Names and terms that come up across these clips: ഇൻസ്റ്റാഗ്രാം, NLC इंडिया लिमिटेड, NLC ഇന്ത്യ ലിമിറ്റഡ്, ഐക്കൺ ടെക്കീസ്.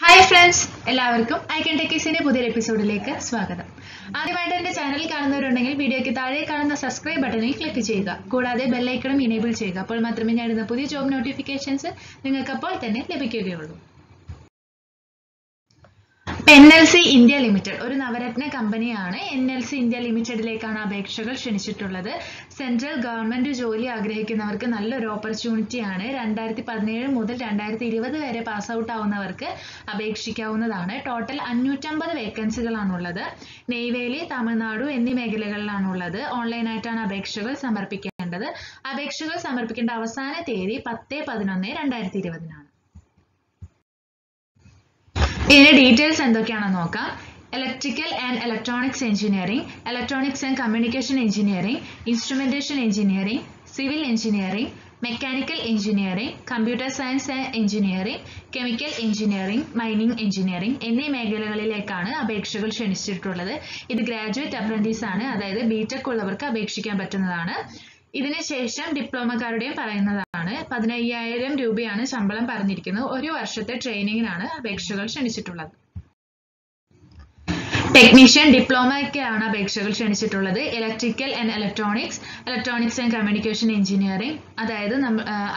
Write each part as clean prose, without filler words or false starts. hi friends എല്ലാവർക്കും icon ടെക്കീസിന്റെ പുതിയ എപ്പിസോഡിലേക്ക് സ്വാഗതം ആദ്യമായിട്ട് എന്റെ ചാനൽ കാണുന്നവരുണ്ടെങ്കിൽ വീഡിയോയ്ക്ക് താഴെ കാണുന്ന സബ്സ്ക്രൈബ് ബട്ടണിൽ ക്ലിക്ക് ചെയ്യുക കൂടാതെ ബെൽ ഐക്കണും എനേബിൾ ചെയ്യുക അപ്പോൾ മാത്രമേ ഞാൻ ഇടുന്ന പുതിയ ജോബ് നോട്ടിഫിക്കേഷൻസ് നിങ്ങൾക്ക് അപ്പോൾ തന്നെ ലഭിക്കുകയുള്ളൂ NLC इंडिया लिमिटेड ഒരു നവരത്ന കമ്പനിയാണ് NLC इंडिया ലിമിറ്റഡിലേക്കാണ് അപേക്ഷകൾ ക്ഷണിച്ചിട്ടുള്ളത് സെൻട്രൽ ഗവൺമെന്റ് ജോലി ആഗ്രഹിക്കുന്നവർക്ക് നല്ലൊരു ഓപ്പർച്യൂണിറ്റിയാണ് 2017 മുതൽ 2020 വരെ പാസ് ഔട്ട് ആവുന്നവർക്ക് അപേക്ഷിക്കാവുന്നതാണ് ടോട്ടൽ 550 വേക്കൻസികളാണ് ഉള്ളത് നെയ്വേലി തമിഴ്നാട് എന്നീ മേഖലകളിലാണ് ഉള്ളത് ഓൺലൈനായിട്ടാണ് അപേക്ഷകൾ സമർപ്പിക്കേണ്ടത് അപേക്ഷകൾ സമർപ്പിക്കേണ്ട അവസാന തീയതി 10/11/2020 ആണ് इन डीटेल्स नोक electrical and electronics engineering electronics and communication engineering instrumentation engineering civil engineering mechanical engineering computer science and engineering chemical engineering mining engineering മേഖലകളിലേക്കാണ് അപേക്ഷകൾ ക്ഷണിച്ചിട്ടുള്ളത് ഇത് ഗ്രാജുവേറ്റ് അപ്രന്റീസ് ആണ് അതായത് ബിടെക് ഉള്ളവർക്ക് അപേക്ഷിക്കാൻ പറ്റുന്നതാണ് ഇതിനു ശേഷം ഡിപ്ലോമക്കാരുടെയും പറയുന്നതാണ് 15000 രൂപയാണ് ശമ്പളം പറഞ്ഞിരിക്കുന്നത് ഒരു വർഷത്തെ ട്രെയിനിങ്ങിനാണ് അപേക്ഷകൾ ക്ഷണിച്ചിട്ടുള്ളത് ടെക്നീഷ്യൻ ഡിപ്ലോമയ്ക്കാണ് അപേക്ഷകൾ ക്ഷണിച്ചിട്ടുള്ളത് electrical and electronics electronics and communication engineering അതായത്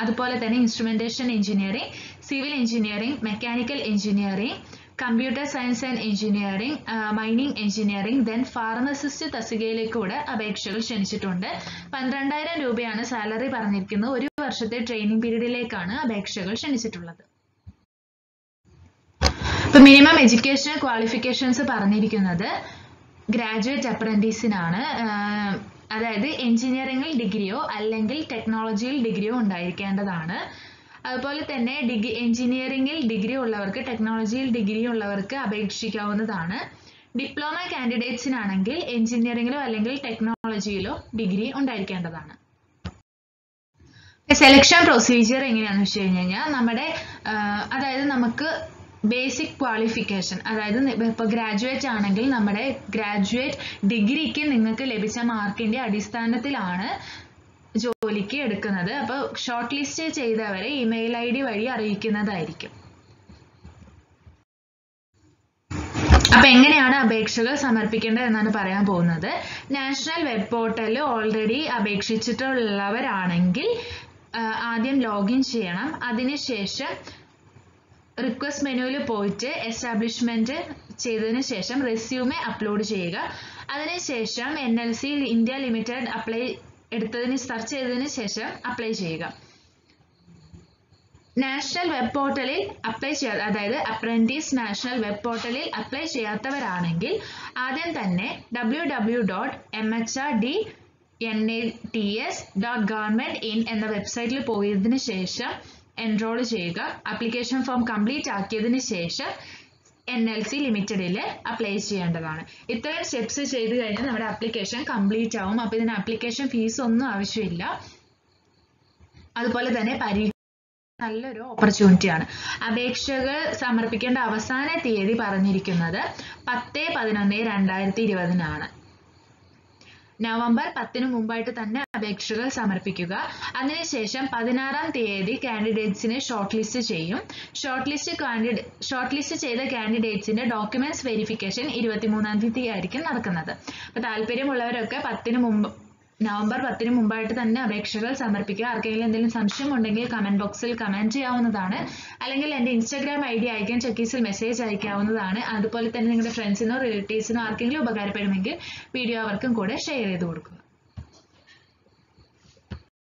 അതുപോലെ തന്നെ instrumentation engineering civil engineering mechanical engineering computer science and engineering mining engineering then pharmacist തസ്തികയിലേക്ക് കൂടെ അപേക്ഷകൾ ക്ഷണിച്ചിട്ടുണ്ട് 12000 രൂപയാണ് സാലറി പറഞ്ഞിരിക്കുന്നത് ഒരു വർഷത്തെ ട്രെയിനിങ് പീരീഡിലേക്കാണ് അപേക്ഷകൾ ക്ഷണിച്ചിട്ടുള്ളത് അപ്പോൾ മിനിമം എഡ്യൂക്കേഷണൽ ക്വാളിഫിക്കേഷൻസ് പറഞ്ഞിരിക്കുന്നത് ഗ്രാജുവേറ്റ് അപ്രന്റീസിനാണ് അതായത് എഞ്ചിനീയറിംഗിൽ ഡിഗ്രിയോ അല്ലെങ്കിൽ ടെക്നോളജിയിൽ ഡിഗ്രിയോ ഉണ്ടായിരിക്കേണ്ടതാണ് അതുപോലെ തന്നെ എഞ്ചിനീയറിംഗിൽ ഡിഗ്രി ഉള്ളവർക്ക് ടെക്നോളജിയിൽ ഡിഗ്രി ഉള്ളവർക്ക് അപേക്ഷിക്കാവുന്നതാണ് ഡിപ്ലോമ കാൻഡിഡേറ്റ്സിനാണെങ്കിൽ എഞ്ചിനീയറിംഗിലോ അല്ലെങ്കിൽ ടെക്നോളജിയിലോ ഡിഗ്രി ഉണ്ടായിരിക്കേണ്ടതാണ് സെലക്ഷൻ പ്രൊസീജിയർ എങ്ങനെയാണെന്ന് വെച്ച് കഴിഞ്ഞാൽ നമ്മുടെ അതായത് നമുക്ക് ബേസിക് ക്വാളിഫിക്കേഷൻ അതായത് ഇപ്പോൾ ഗ്രാജുവേറ്റ് ആണെങ്കിൽ നമ്മുടെ ഗ്രാജുവേറ്റ് ഡിഗ്രിക്ക് നിങ്ങൾക്ക് ലഭിച്ച മാർക്കിന്റെ അടിസ്ഥാനത്തിലാണ് ജോലിക്ക് എടുക്കുന്നത് അപ്പോൾ ഷോർട്ട് ലിസ്റ്റ് ചെയ്തവരെ ഇമെയിൽ ID വഴി അറിയിക്കുന്നതായിരിക്കും അപ്പോൾ എങ്ങനെയാണ് അപേക്ഷകൾ സമർപ്പിക്കേണ്ടത് എന്നാണ് പറയാൻ പോകുന്നത് നാഷണൽ വെബ് പോർട്ടലിൽ ഓൾറെഡി അപേക്ഷിച്ചിട്ടുള്ളവരാണെങ്കിൽ ആദ്യം ലോഗിൻ ചെയ്യണം അതിനുശേഷം റിക്വസ്റ്റ് മെനുവിൽ പോയിട്ട് എസ്റ്റാബ്ലിഷ്മെന്റ് ചെയ്തതിനു ശേഷം റെസ്യൂമേ അപ്ലോഡ് ചെയ്യുക അതിനുശേഷം NLC ഇന്ത്യ ലിമിറ്റഡ് അപ്ലൈ എടുത്തതിന് സെർച്ച് ചെയ്തതിന് ശേഷം അപ്ലൈ ചെയ്യുക നാഷണൽ വെബ് പോർട്ടലിൽ അപ്ലൈ ചെയ്യാത്ത അതായത് അപ്രന്റീസ് നാഷണൽ വെബ് പോർട്ടലിൽ അപ്ലൈ ചെയ്യാത്തവരാണെങ്കിൽ ആദ്യം തന്നെ www.mhrDnats.government.in എന്ന വെബ്സൈറ്റിൽ പോയതിനു ശേഷം എൻറോൾ ചെയ്യുക ആപ്ലിക്കേഷൻ ഫോം കംപ്ലീറ്റ് ആക്കിയതിന് ശേഷം NLC ലിമിറ്റഡിൽ അപ്ലൈ ചെയ്യേണ്ടതാണ് ഇത്രയും സ്റ്റെപ്സ് ചെയ്ത് കഴിഞ്ഞാൽ നമ്മുടെ ആപ്ലിക്കേഷൻ കംപ്ലീറ്റ് ആവും അപ്പോൾ ഇതിന് ആപ്ലിക്കേഷൻ ഫീസ് ഒന്നും ആവശ്യമില്ല അതുപോലെ തന്നെ പരീക്ഷ നല്ലൊരു ഓപ്പർച്യൂണിറ്റിയാണ് അപേക്ഷകൾ സമർപ്പിക്കേണ്ട അവസാന തീയതി പറഞ്ഞിരിക്കുന്നത് 10/11/2020 നവംബർ 10 മുമ്പായിട്ട് തന്നെ അപേക്ഷകൾ സമർപ്പിക്കുക അതിനുശേഷം 16-ാം തീയതി കാൻഡിഡേറ്റ്സിനെ ഷോർട്ട് ലിസ്റ്റ് ചെയ്യും ഷോർട്ട് ലിസ്റ്റ് ചെയ്ത കാൻഡിഡേറ്റ്സിന്റെ ഡോക്യുമെന്റ്സ് വെരിഫിക്കേഷൻ 23-ാം തീയതി ആയിരിക്കും നടക്കുന്നത് അപ്പോൾ താല്പര്യമുള്ളവരൊക്കെ നവംബർ 10 മുമ്പായിട്ട് തന്നെ അപേക്ഷകൾ സമർപ്പിക്കുക ആർക്കെങ്കിലും എന്തെങ്കിലും സംശയം ഉണ്ടെങ്കിൽ കമന്റ് ബോക്സിൽ കമന്റ് ചെയ്യാവുന്നതാണ് അല്ലെങ്കിൽ എൻ്റെ ഇൻസ്റ്റാഗ്രാം ID ഐക്കൺ ടെക്കീസിൽ മെസ്സേജ് അയക്കാവുന്നതാണ് അതുപോലെ തന്നെ നിങ്ങളുടെ ഫ്രണ്ട്സിനോ റിലേറ്റീവ്സിനോ ആർക്കെങ്കിലും ഉപകാരപ്പെടുമെങ്കിൽ വീഡിയോ അവർക്കും കൂടെ ഷെയർ ചെയ്ത് കൊടുക്കുക